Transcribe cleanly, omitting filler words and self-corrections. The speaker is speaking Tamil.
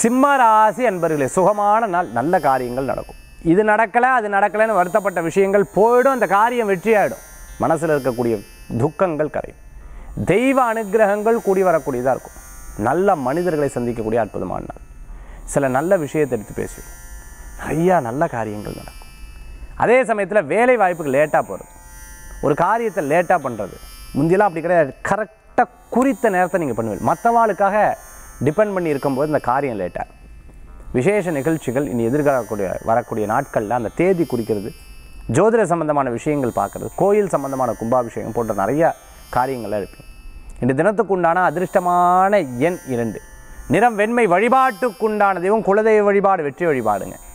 சிம்ம ராசி அன்பர்களே, சுகமான நாள், நல்ல காரியங்கள் நடக்கும். இது நடக்கலை அது நடக்கலைன்னு வருத்தப்பட்ட விஷயங்கள் போயிடும். அந்த காரியம் வெற்றியாயிடும். மனசில் இருக்கக்கூடிய துக்கங்கள் கரையும். தெய்வ அனுகிரகங்கள் கூடி வரக்கூடியதாக இருக்கும். நல்ல மனிதர்களை சந்திக்கக்கூடிய அற்புதமான நாள். சில நல்ல விஷயத்தை எடுத்து பேசுவோம். நிறையா நல்ல காரியங்கள் நடக்கும். அதே சமயத்தில் வேலை வாய்ப்புக்கு லேட்டாக போகிறது, ஒரு காரியத்தை லேட்டாக பண்ணுறது முந்தியெல்லாம் அப்படி கிடையாது. கரெக்டாக குறித்த நேரத்தை நீங்கள் பண்ணுவீங்க. மற்றவாளுக்காக டிபெண்ட் பண்ணி இருக்கும்போது இந்த காரியம் லேட்டாக. விசேஷ நிகழ்ச்சிகள் இனி வரக்கூடிய நாட்களில் அந்த தேதி குறிக்கிறது, ஜோதிட சம்பந்தமான விஷயங்கள் பார்க்குறது, கோயில் சம்பந்தமான கும்பாபிஷேகம் போன்ற நிறையா காரியங்கள்லாம் இருப்பீங்க. இந்த தினத்துக்குண்டான அதிர்ஷ்டமான எண் 2, நிறம் வெண்மை, வழிபாட்டுக்குண்டான தெய்வம் குலதெய்வ வழிபாடு, வெற்றி வழிபாடுங்க.